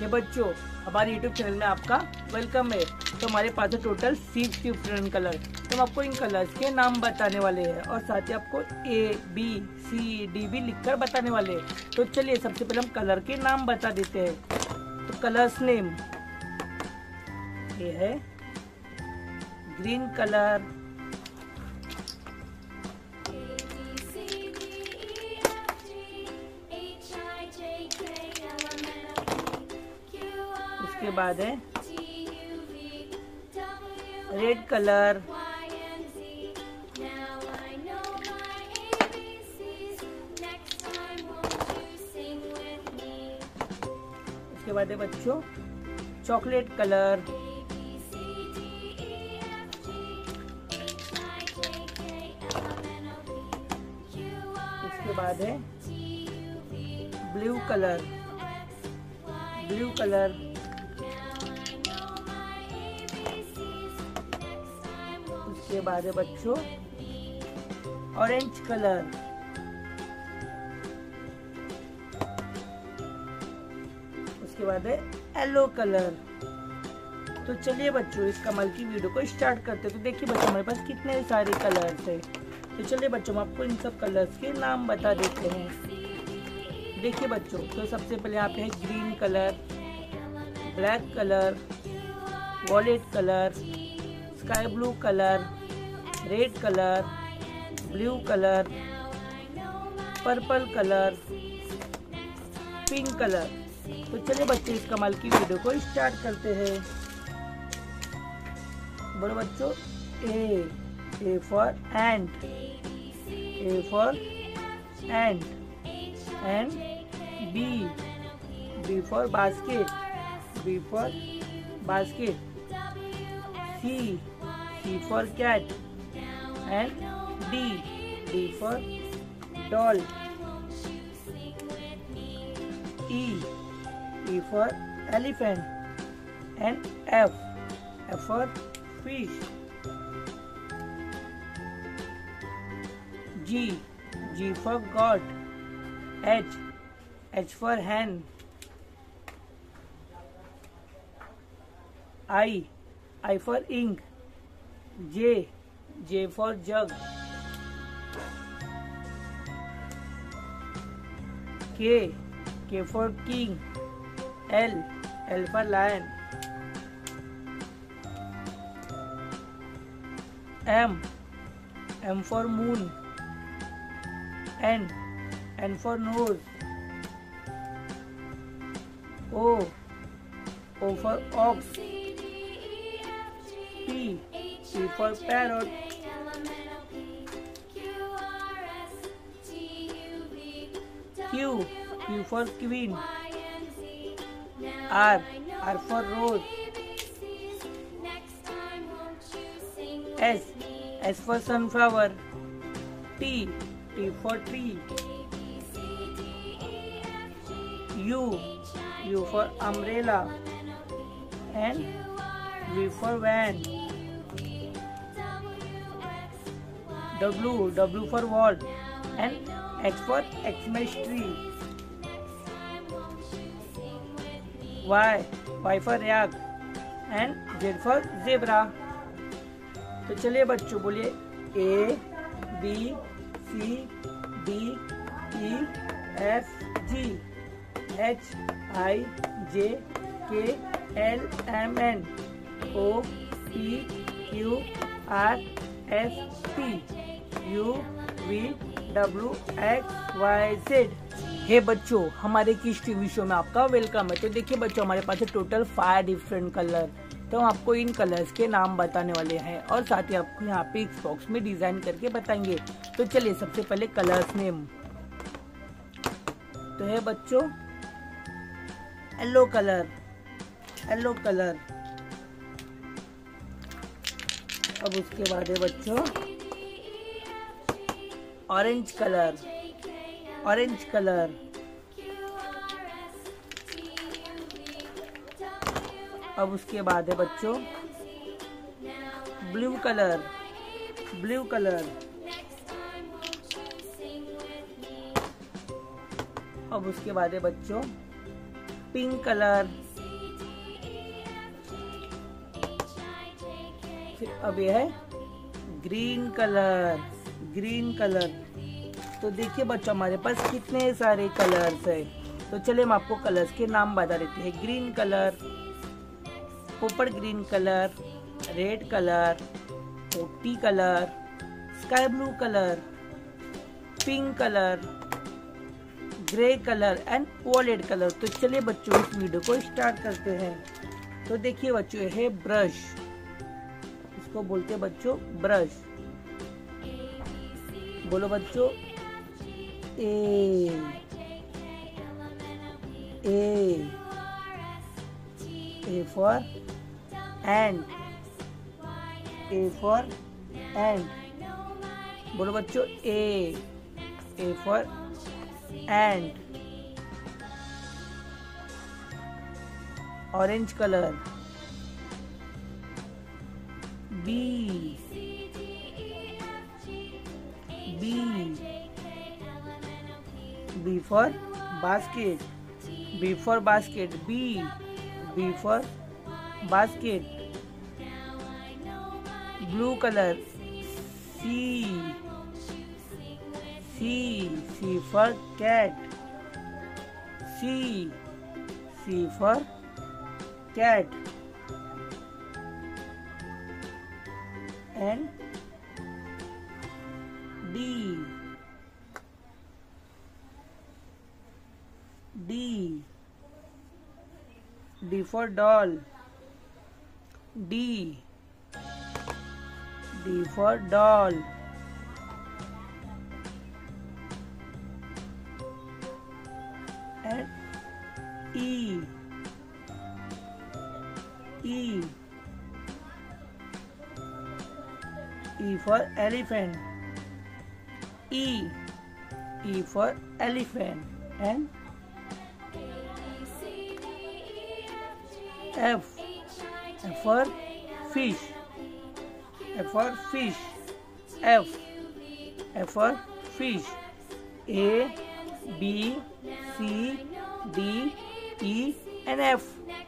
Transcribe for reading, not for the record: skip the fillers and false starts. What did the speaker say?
ये बच्चों हमारे YouTube चैनल में आपका वेलकम है। तो हमारे पास है टोटल 6 डिफरेंट कलर। तो हम आपको इन कलर्स के नाम बताने वाले हैं और साथ ही आपको A, B, C, D भी लिखकर बताने वाले हैं। तो चलिए सबसे पहले हम कलर के नाम बता देते हैं। तो कलर्स नेम ये है ग्रीन कलर, के बाद है रेड कलर, उसके बाद है बच्चों चॉकलेट कलर, उसके बाद है ब्लू कलर, उसके बाद है बच्चों ऑरेंज कलर, उसके बाद है येलो कलर। तो चलिए बच्चों इस कमल की वीडियो को स्टार्ट करते हैं। तो देखिए बच्चों हमारे पास कितने सारे कलर्स हैं। तो चलिए बच्चों हम आपको इन सब कलर्स के नाम बता देते हैं। देखिए बच्चों तो सबसे पहले यहाँ पे है green colour, black colour, violet colour, sky blue colour, red colour, blue colour, purple colour, pink colour. तो चलिए बच्चे इस कमाल की वीडियो को स्टार्ट करते हैं। बड़े बच्चों A for ant, and B for basket, C for cat, and D for doll, E for elephant, and F for fish, G for God, H for hand, I for ink, J for jug, K for king, L for lion, M for moon, N for nose, O for ox, P for parrot, Q for queen, R for rose, S for sunflower, T for tree, U for umbrella, and V for van, W for wall, and X for Xmas tree, Y for yak, and Z for zebra। तो चलिए बच्चों बोलिए A, B, C, D, E, F, G, H, I, J, K, L, M, N, O, P, Q, R, S, T, U, V, W, X, Y, Z। हे बच्चों हमारे किस TV show में आपका welcome है। तो देखिए बच्चों हमारे पास है टोटल 5 डिफरेंट कलर। तो हम आपको इन कलर्स के नाम बताने वाले हैं और साथ ही आपको यहाँ पे इस बॉक्स में डिजाइन करके बताएंगे। तो चलिए सबसे पहले कलर्स नेम। तो है बच्चों येलो कलर। अब उसके बाद है बच्चों ऑरेंज कलर। अब उसके बाद है बच्चों ब्लू कलर। अब उसके बाद है बच्चों पिंक कलर। फिर अब ये है ग्रीन कलर, ग्रीन कलर। तो देखिए बच्चों हमारे पास कितने सारे कलर्स है। तो चलिए हम आपको कलर्स के नाम बता देते हैं। ग्रीन कलर, पोपड़ ग्रीन कलर, रेड कलर, पोपटी colour, sky blue colour, pink colour, grey colour and violet colour. तो चलिए बच्चों इस वीडियो को स्टार्ट करते हैं। तो देखिए बच्चों ये है ब्रश, इसको बोलते हैं बच्चों ब्रश। बोलो बच्चों A, A, A for ant, A for ant. बोलो बच्चों A, A for ant. Orange color. B. B. B for basket. B for basket. B. B for basket. Blue color. C. C. C for cat. C. C for cat and D, D, D for doll, D, D for doll and E, E, E for elephant, E, E for elephant and F, F for fish, F for fish, F, F for fish, A, B, C, D, E and F.